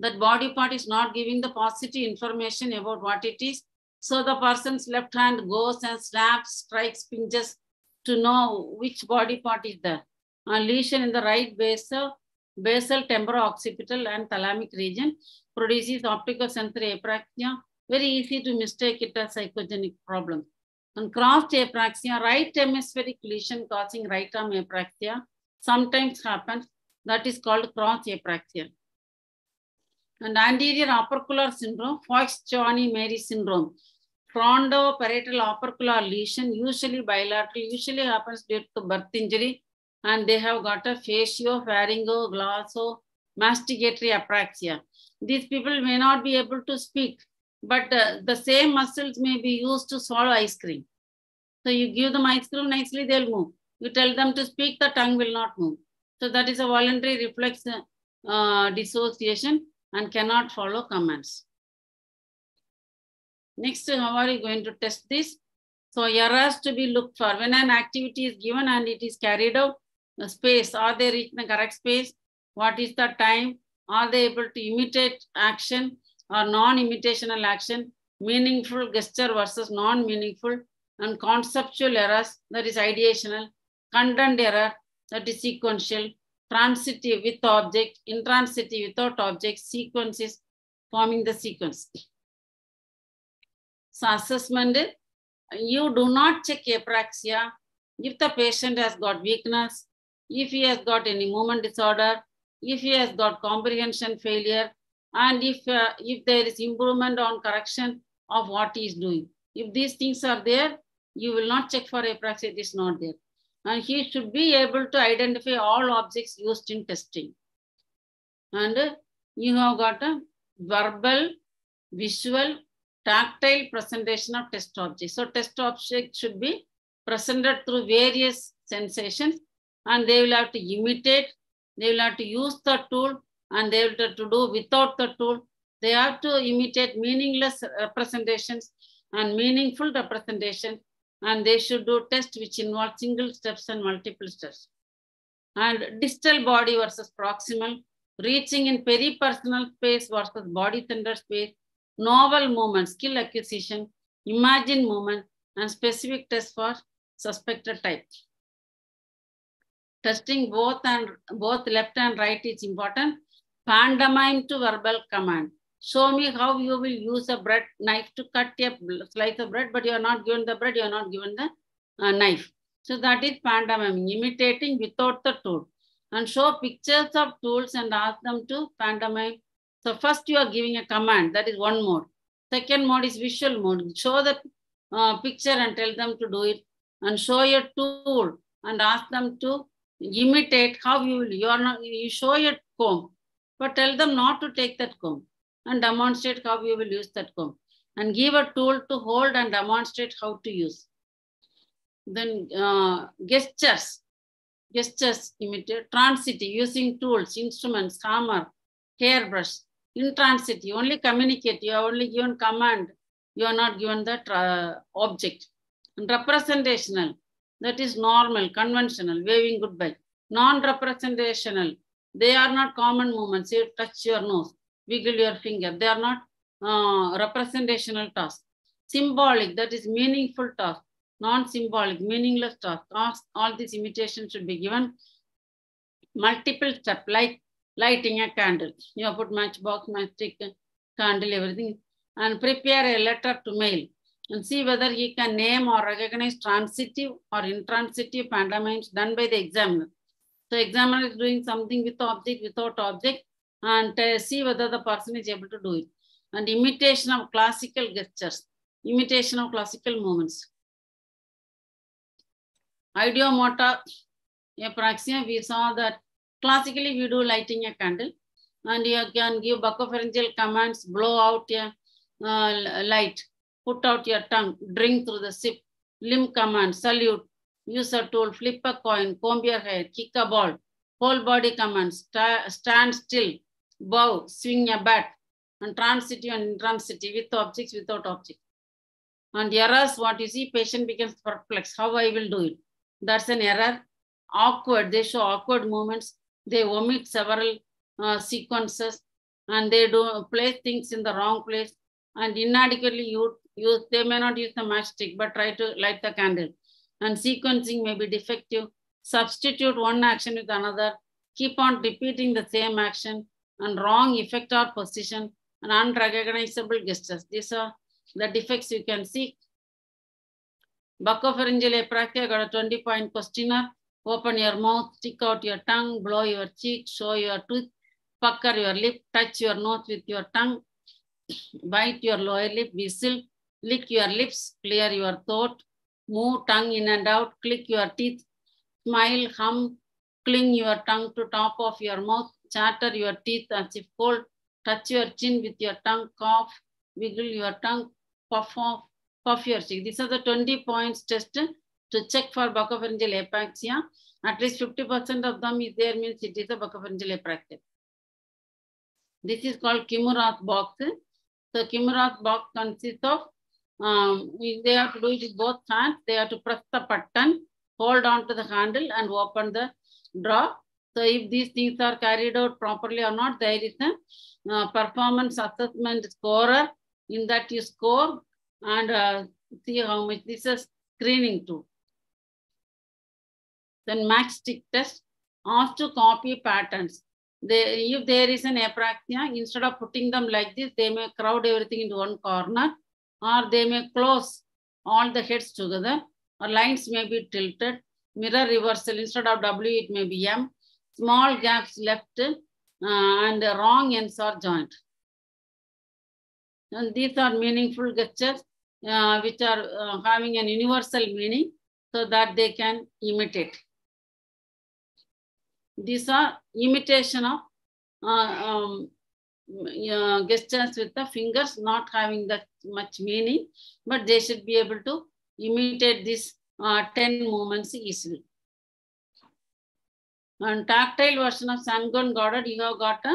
that body part is not giving the positive information about what it is. So the person's left hand goes and snaps, strikes, pinches to know which body part is there. A lesion in the right basal temporo-occipital and thalamic region produces opticosensory apraxia. Very easy to mistake it as psychogenic problem. And crossed apraxia, right hemispheric lesion causing right arm apraxia, sometimes happens. That is called crossed apraxia. And anterior opercular syndrome, Fox-Johnny-Mary syndrome. Frontoparietal opercular lesion, usually bilateral, usually happens due to birth injury. And they have got a faciopharyngo-glosso-masticatory apraxia. These people may not be able to speak, but the same muscles may be used to swallow ice cream. So you give them ice cream nicely, they'll move. You tell them to speak, the tongue will not move. So that is a voluntary reflex dissociation and cannot follow commands. Next, how are you going to test this? So errors to be looked for. When an activity is given and it is carried out, the space, are they reaching the correct space? What is the time? Are they able to imitate action or non-imitational action? Meaningful gesture versus non-meaningful, and conceptual errors, that is ideational, content error, that is sequential, transitive with object, intransitive without object, sequences, forming the sequence. So assessment, you do not check apraxia if the patient has got weakness, if he has got any movement disorder, if he has got comprehension failure, and if there is improvement on correction of what he is doing. If these things are there, you will not check for apraxia, it is not there. And he should be able to identify all objects used in testing. And you have got a verbal, visual, tactile presentation of test objects. So test objects should be presented through various sensations, and they will have to imitate, they will have to use the tool, and they will have to do without the tool. They have to imitate meaningless representations and meaningful representation, and they should do tests which involve single steps and multiple steps. And distal body versus proximal, reaching in peripersonal space versus body-centered space, novel movement, skill acquisition, imagine movement, and specific tests for suspected type. Testing both left and right is important. Pantomime to verbal command. Show me how you will use a bread knife to cut a slice of bread, but you are not given the bread, you are not given the knife. So that is pantomiming, imitating without the tool. And show pictures of tools and ask them to pantomime. So first you are giving a command, that is one mode. Second mode is visual mode. Show the picture and tell them to do it. And show your tool and ask them to imitate how you will. You show your comb, but tell them not to take that comb, and demonstrate how you will use that comb. And give a tool to hold and demonstrate how to use. Then gestures imitate, transitive, using tools, instruments, hammer, hairbrush, intransitive, only communicate, you are only given command, you are not given the object. And representational, that is normal, conventional, waving goodbye. Non-representational, they are not common movements, you touch your nose, wiggle your finger. They are not representational tasks. Symbolic, that is meaningful task. Non-symbolic, meaningless task. All these imitations should be given. Multiple steps, like lighting a candle. You put matchbox, matchstick, candle, everything. And prepare a letter to mail. And see whether he can name or recognize transitive or intransitive pantomimes done by the examiner. So examiner is doing something with object, without object, and see whether the person is able to do it. And imitation of classical gestures, imitation of classical movements. Ideomotor apraxia, we saw that classically we do lighting a candle, and you can give buccopharyngeal commands, blow out a light, put out your tongue, drink through the sip, limb command, salute, use a tool, flip a coin, comb your hair, kick a ball, whole body command, stand still, bow, swing a bat, and transitive and intransitive, with objects, without objects. And errors, what you see, patient becomes perplexed, how I will do it. That's an error. Awkward, they show awkward movements, they omit several sequences, and they do place things in the wrong place, and inadequately use, they may not use the matchstick, but try to light the candle. And sequencing may be defective. Substitute one action with another, keep on repeating the same action, and wrong effect or position, and unrecognizable gestures. These are the defects you can see. Buccopharyngeal apraxia got a 20-point questionnaire. Open your mouth, stick out your tongue, blow your cheek, show your tooth, pucker your lip, touch your nose with your tongue, bite your lower lip, whistle, lick your lips, clear your throat, move tongue in and out, click your teeth, smile, hum, cling your tongue to top of your mouth, chatter your teeth as if cold, touch your chin with your tongue, cough, wiggle your tongue, puff your cheek. These are the 20 points test to check for buccopharyngeal apraxia. At least 50% of them is there, means it is a buccopharyngeal apraxia. This is called Kimurath box. So Kimurath box consists of, they have to do it with both hands. They have to press the button, hold on to the handle, and open the drawer. So if these things are carried out properly or not, there is a performance assessment scorer. In that you score and see how much. This is screening too. Then matchstick test, asked to copy patterns. If there is an apraxia, instead of putting them like this, they may crowd everything into one corner, or they may close all the heads together, or lines may be tilted, mirror reversal, instead of W, it may be M, small gaps left, and wrong ends are joined. And these are meaningful gestures, which are having an universal meaning, so that they can imitate. These are imitation of gestures with the fingers, not having that much meaning, but they should be able to imitate these 10 movements easily. And tactile version of Sangon Goddard, you have got a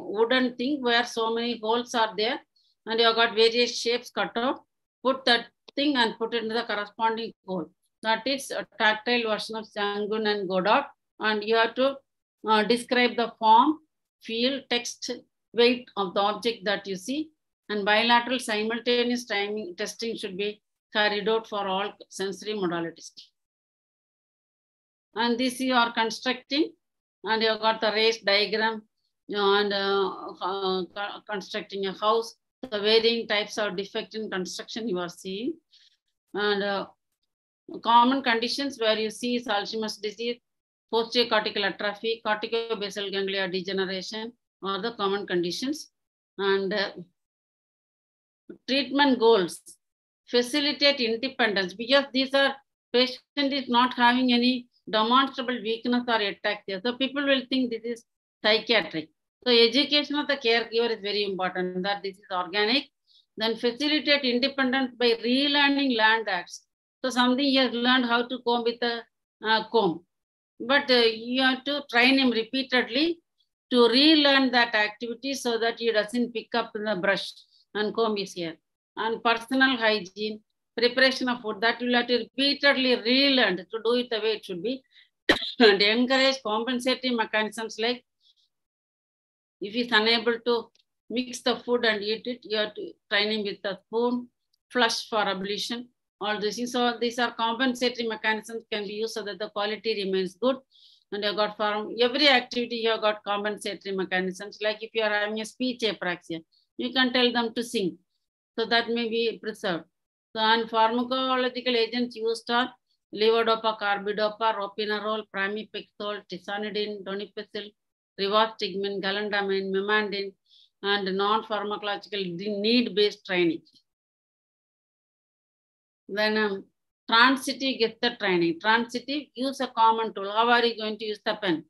wooden thing where so many holes are there, and you have got various shapes cut out. Put that thing and put it into the corresponding hole. That is a tactile version of Sangon and Goddard. And you have to describe the form, feel, text, weight of the object that you see. And bilateral simultaneous timing testing should be carried out for all sensory modalities. And this you are constructing, and you have got the raised diagram, and constructing a house. The varying types of defect in construction you are seeing. And common conditions where you see is Alzheimer's disease, posterior cortical atrophy, corticobasal ganglia degeneration are the common conditions. And treatment goals, facilitate independence, because these are, patient is not having any demonstrable weakness or ataxia. So people will think this is psychiatric. So education of the caregiver is very important, that this is organic. Then facilitate independence by relearning land acts. So something he has learned how to comb with a comb. But you have to train him repeatedly to relearn that activity so that he doesn't pick up the brush and comb his hair. And personal hygiene, preparation of food, that you have to repeatedly relearn to do it the way it should be. And encourage compensatory mechanisms, like if he's unable to mix the food and eat it, you have to train him with a spoon. flush for ablution, all these things. So these are compensatory mechanisms can be used so that the quality remains good. And you got from every activity, you have got compensatory mechanisms. Like if you are having a speech apraxia, you can tell them to sing. So that may be preserved. So, and pharmacological agents used are levodopa, carbidopa, ropinirole, pramipexole, tisanidine, donepezil, rivastigmine, galandamine, memantine, and non-pharmacological need-based training. Then transitive gesture training. Transitive, use a common tool. How are you going to use the pen?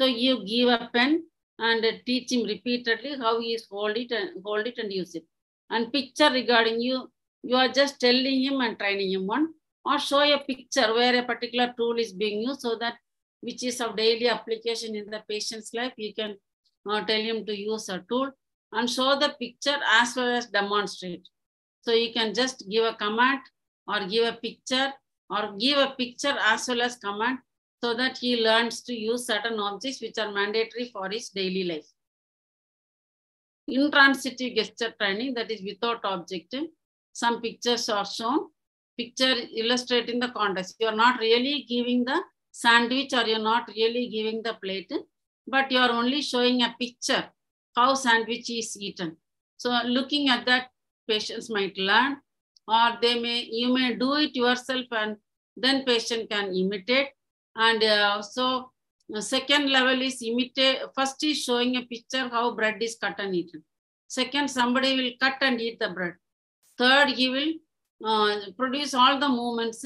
So you give a pen and teach him repeatedly how he is hold it and use it. And picture regarding you, you are just telling him and training him one, or show a picture where a particular tool is being used so that which is of daily application in the patient's life. You can tell him to use a tool and show the picture as well as demonstrate. So you can just give a command or give a picture or give a picture as well as command so that he learns to use certain objects which are mandatory for his daily life. Intransitive gesture training, that is without objective. Some pictures are shown, picture illustrating the context. You are not really giving the sandwich or you're not really giving the plate, but you're only showing a picture how sandwich is eaten. So looking at that, patients might learn, or they may, you may do it yourself and then patient can imitate. And so the second level is imitate. First is showing a picture how bread is cut and eaten. Second, somebody will cut and eat the bread. Third, he will produce all the movements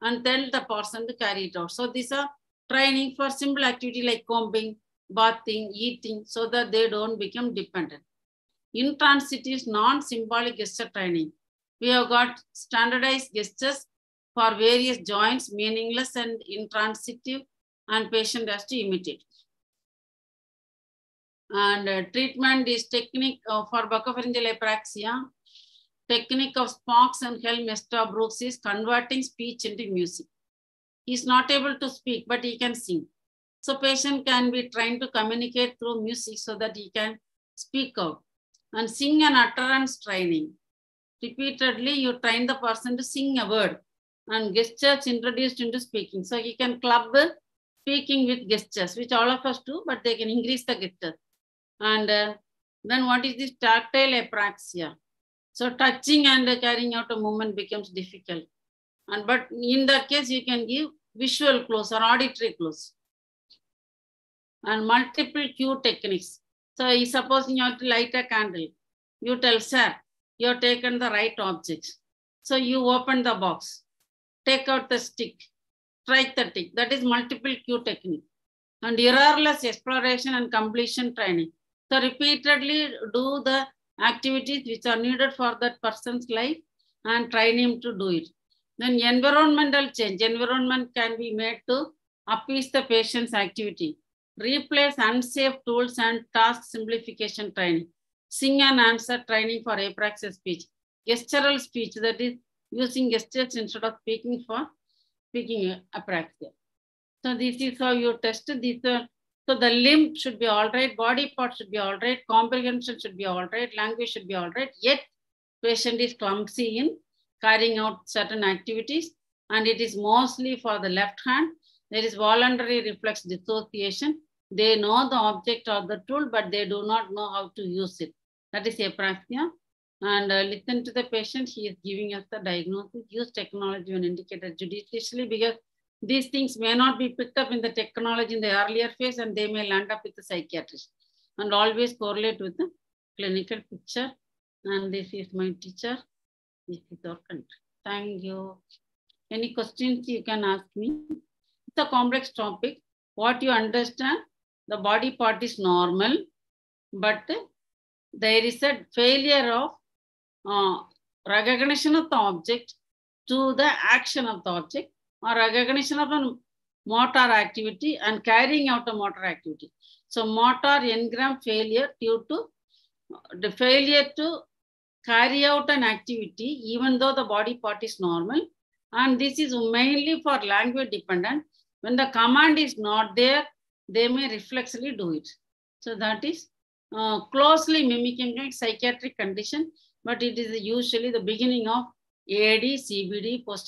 and tell the person to carry it out. So these are training for simple activity like combing, bathing, eating, so that they don't become dependent. Intransitive non-symbolic gesture training. We have got standardized gestures for various joints, meaningless and intransitive, and patient has to imitate. And treatment is technique for buccopharyngeal apraxia. Technique of Sparks and Helm-Estabrooks is converting speech into music. He is not able to speak, but he can sing. So patient can be trained to communicate through music so that he can speak out. And sing and utterance training. Repeatedly, you train the person to sing a word and gestures introduced into speaking. So he can club speaking with gestures, which all of us do, but they can increase the gestures. And then what is this tactile apraxia? So touching and carrying out a movement becomes difficult. And but in that case, you can give visual clues or auditory clues. And multiple cue techniques. So suppose you have to light a candle. You tell, sir, you have taken the right object. So you open the box, take out the stick, strike the tick. That is multiple cue technique. And errorless exploration and completion training. So repeatedly do the activities which are needed for that person's life and train him to do it. Then environmental change. Environment can be made to appease the patient's activity. Replace unsafe tools and task simplification training. Sing and answer training for apraxia speech. Gestural speech, that is using gestures instead of speaking for speaking apraxia. So this is how you test these. So the limb should be all right, body part should be all right, comprehension should be all right, language should be all right, yet patient is clumsy in carrying out certain activities, and it is mostly for the left hand. There is voluntary reflex dissociation. They know the object of the tool, but they do not know how to use it. That is apraxia. And listen to the patient. He is giving us the diagnosis. Use technology and indicator judiciously, because these things may not be picked up in the technology in the earlier phase, and they may land up with the psychiatrist. And always correlate with the clinical picture. And this is my teacher. This is our country. Thank you. Any questions you can ask me? It's a complex topic. What you understand, the body part is normal, but there is a failure of recognition of the object to the action of the object, or recognition of a motor activity and carrying out a motor activity. So motor engram failure due to the failure to carry out an activity even though the body part is normal. And this is mainly for language dependent. When the command is not there, they may reflexively do it. So that is closely mimicking a psychiatric condition, but it is usually the beginning of AD, CBD, post